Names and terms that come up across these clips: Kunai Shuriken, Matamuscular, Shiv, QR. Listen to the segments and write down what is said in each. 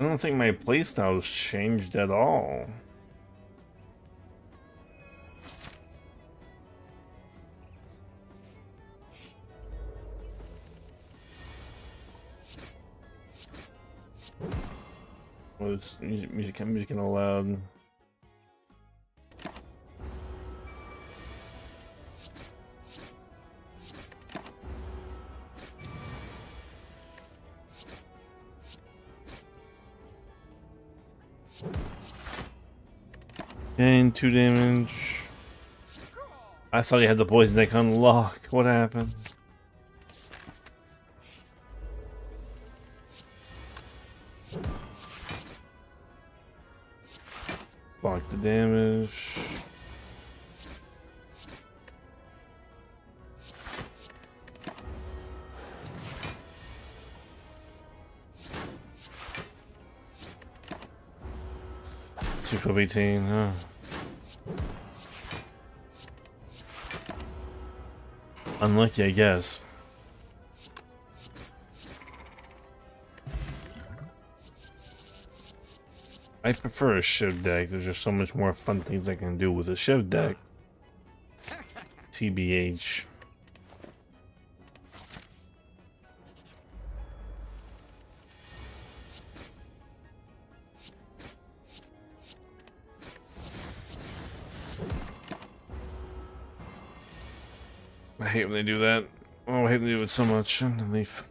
I don't think my playstyle's changed at all. Was music and allowed. Gain 2 damage. I thought he had the poison deck unlocked. What happened? Block the damage. Super 18, huh? Unlucky, I guess. I prefer a Shiv deck. There's just so much more fun things I can do with a Shiv deck. TBH. I hate when they do that. Oh, I hate when they do it so much. And then leave.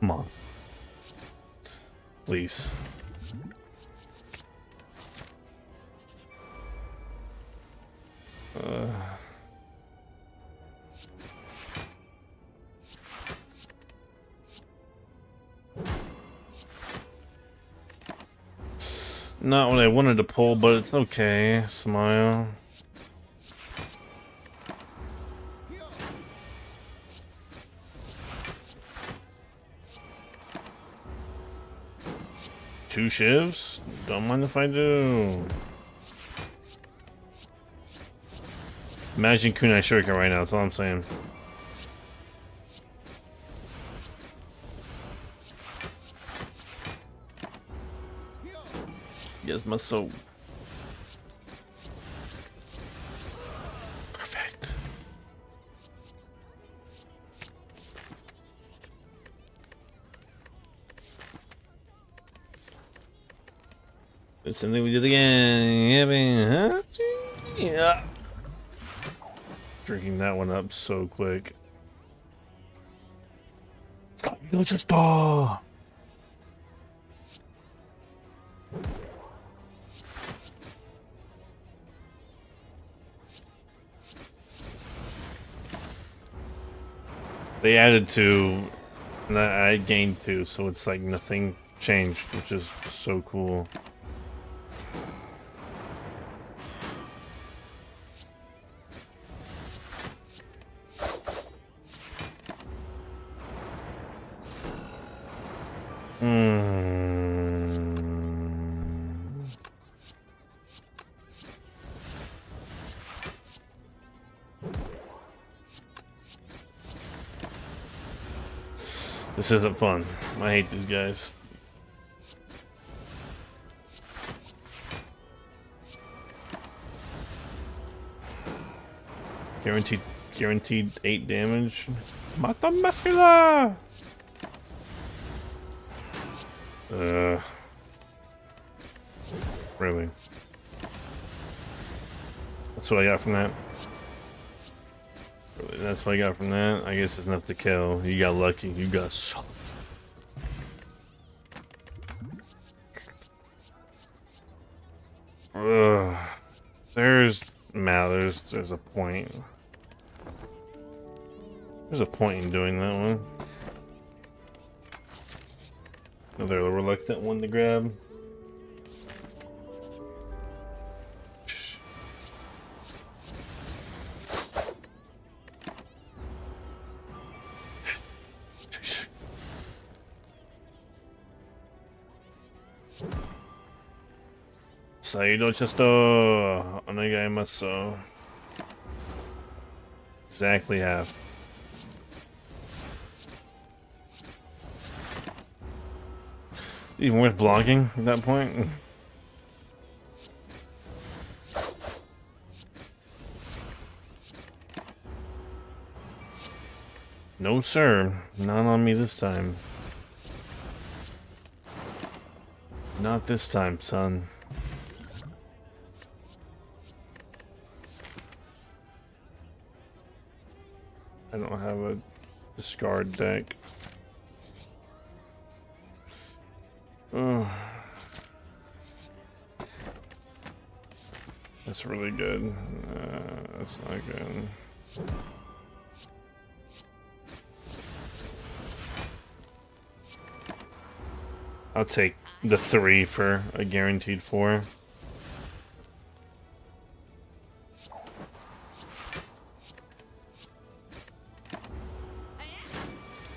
Come on. Please. Not what I wanted to pull, but it's okay. Smile. Two Shivs? Don't mind if I do. Imagine Kunai Shuriken right now, that's all I'm saying. Yes, my soul. Perfect. It's something we did again. Yeah. Drinking that one up so quick. Stop. You just stop. They added 2, and I gained 2, so it's like nothing changed, which is so cool. This isn't fun. I hate these guys. Guaranteed 8 damage. Matamuscular! Really? That's what I got from that. That's what I got from that. I guess it's enough to kill. You got lucky. You got so. Ugh. There's a point. There's a point in doing that one. Another reluctant one to grab. Saido just another guy must so. Exactly half. Even worth blocking at that point. No, sir. Not on me this time. Not this time, son. I don't have a discard deck. Oh. That's really good. That's not good. I'll take the 3 for a guaranteed 4.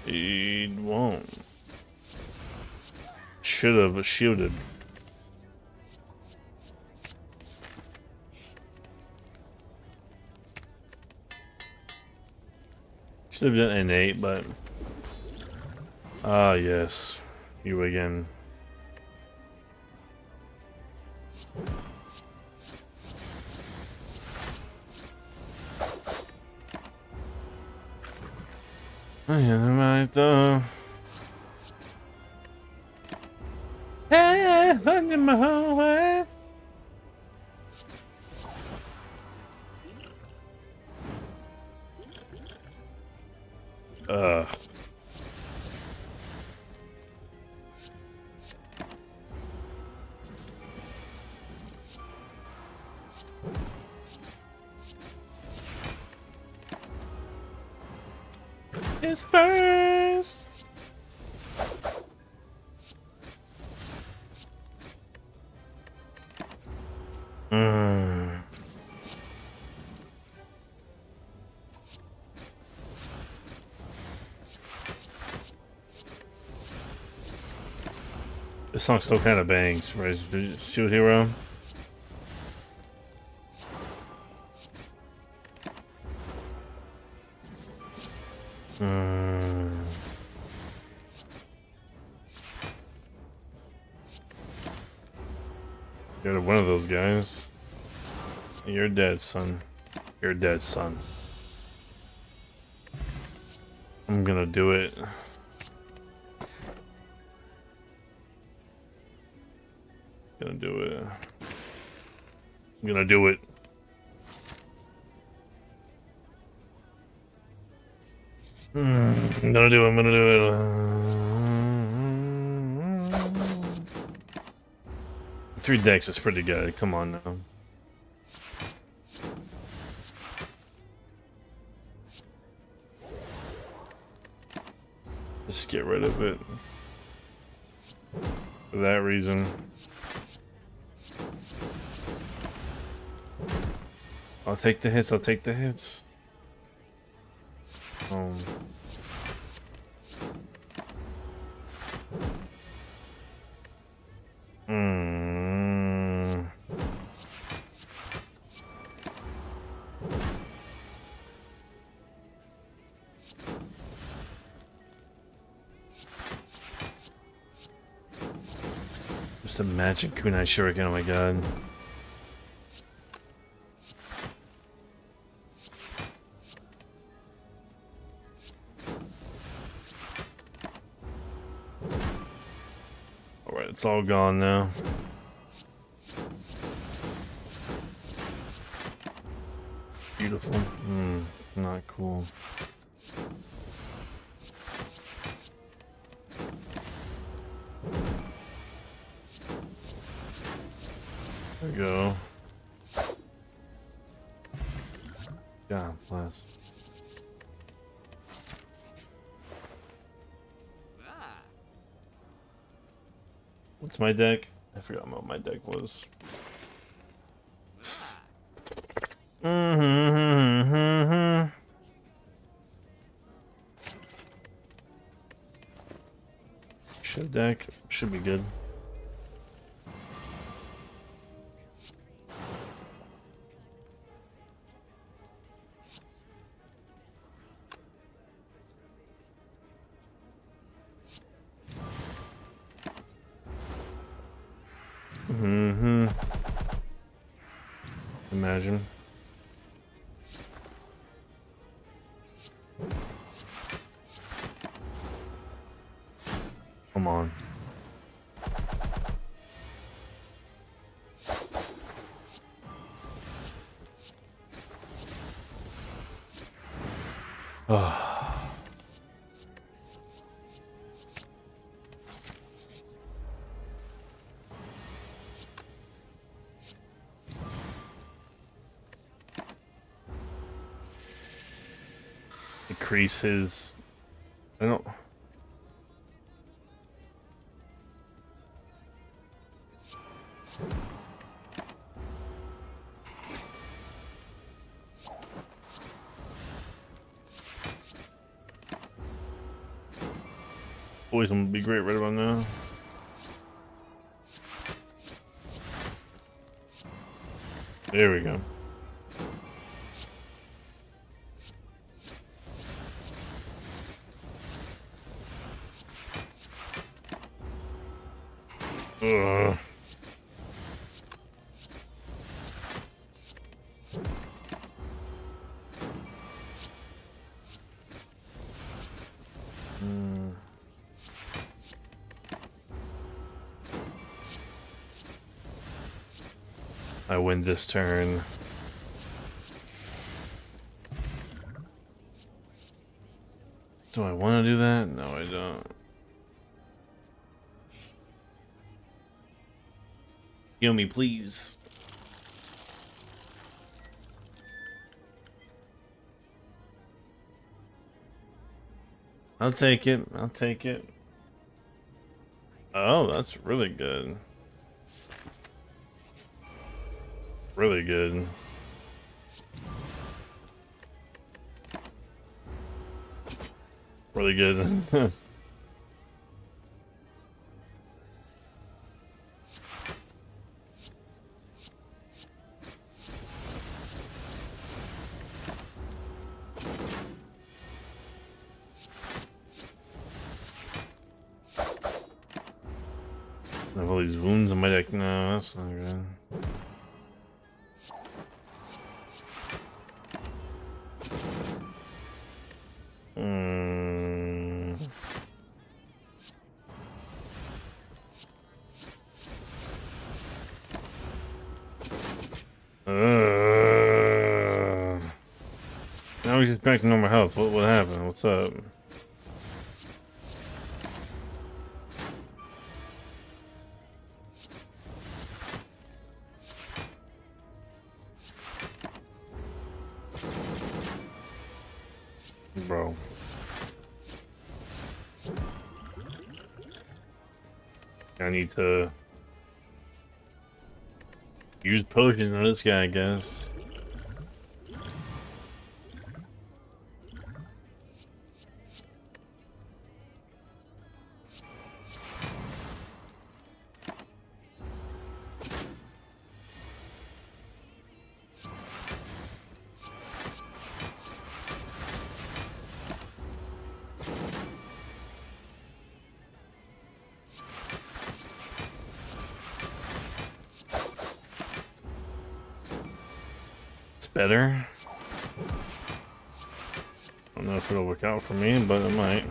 It won't. Should have shielded. Should have done an 8, but ah, yes. You again. Oh, yeah, never mind though. Hey, under my hallway. Is first. This song still kind of bangs, right? Shield Hero. You're one of those guys. You're dead, son. You're dead, son. I'm gonna do it. Gonna do it. I'm gonna do it. I'm gonna do it. I'm gonna do it. 3 decks is pretty good. Come on now. Just get rid of it. For that reason. I'll take the hits. I'll take the hits. Just a magic Kunai Shuriken, oh my god. Alright, it's all gone now. Beautiful. Not cool. There we go. God bless. What's my deck? I forgot what my deck was. Shiv deck should be good. imagine. Come on. Decreases. I don't. Boys, I'm gonna be great right about now. There we go. Ugh. I win this turn. Do I want to do that? No, I don't. Heal me, please. I'll take it. I'll take it. Oh, that's really good. Really good. Really good. I have all these wounds in my deck. No, that's not good. Now we just back to normal health. What happened? What's up? Bro. I need to use potions on this guy, I guess. Better. I don't know if it'll work out for me, but it might.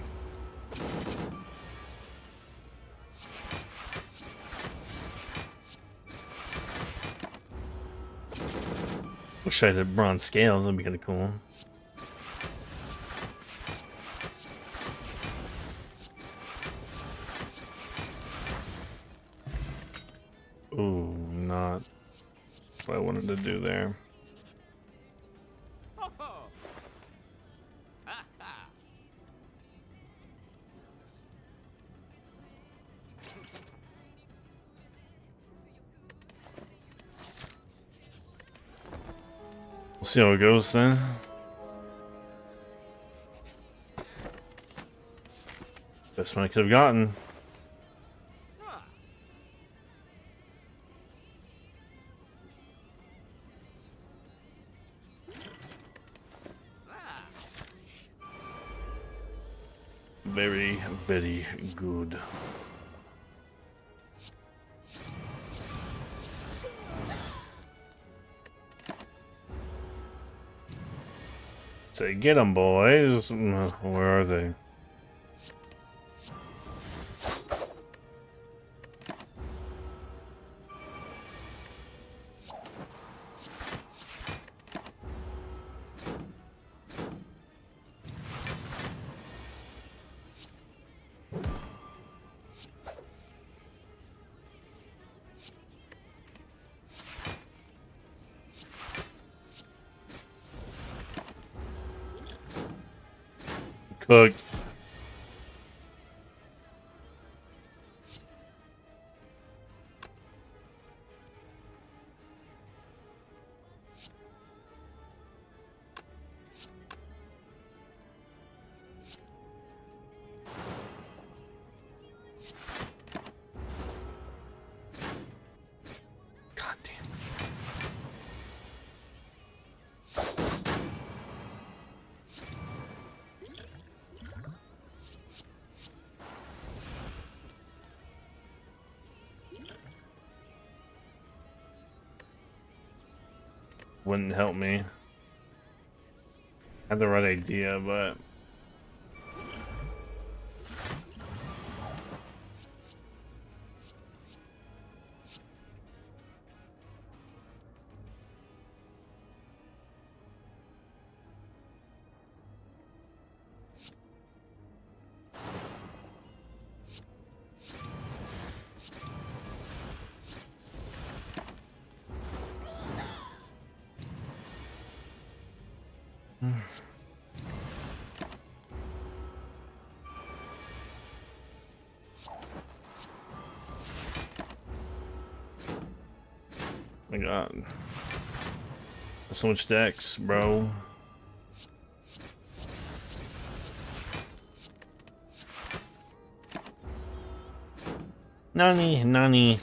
Wish I had a bronze scales, that'd be kind of cool. Ooh, not what I wanted to do there. We'll see how it goes then. Best one I could have gotten. Very, very good. say, get them, boys. Where are they? Look. Wouldn't help me. I had the right idea, but my God, so much decks, bro. Nani.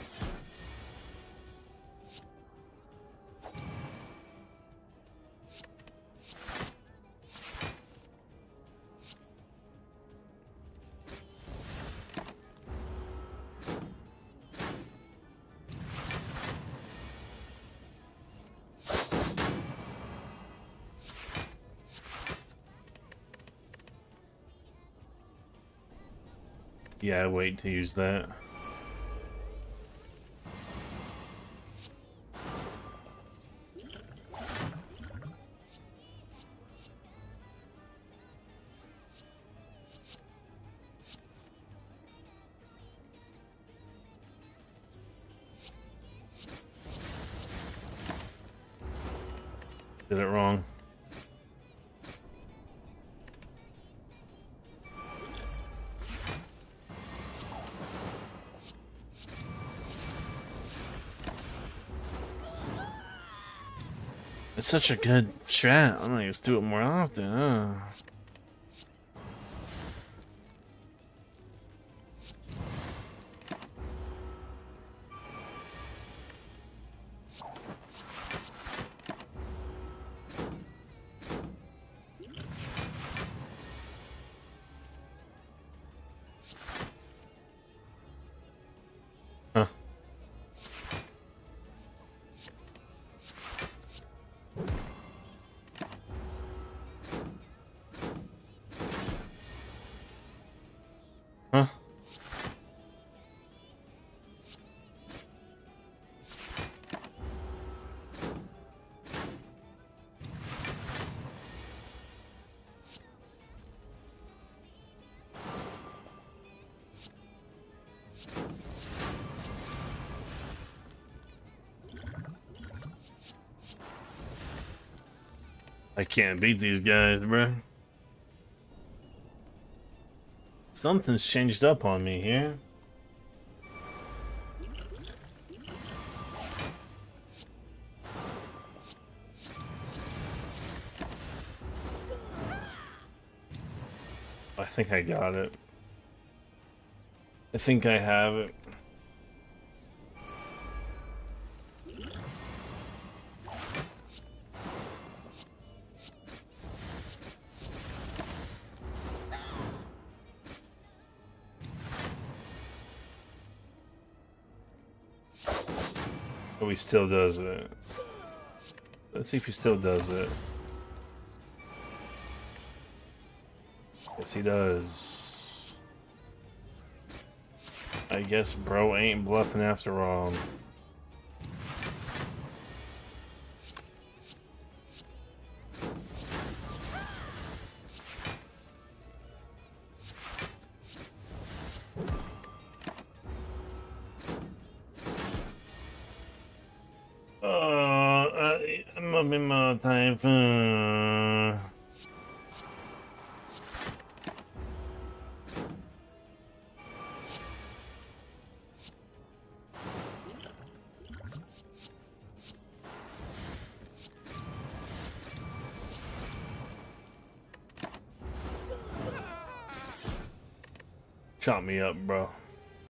Yeah, wait to use that. Did it wrong. It's such a good strat. I'm gonna just do it more often. I can't beat these guys, bro. Something's changed up on me here. I think I got it. I think I have it. He still does it. Let's see if he still does it. Yes, he does. I guess bro ain't bluffing after all. Chop me up, bro.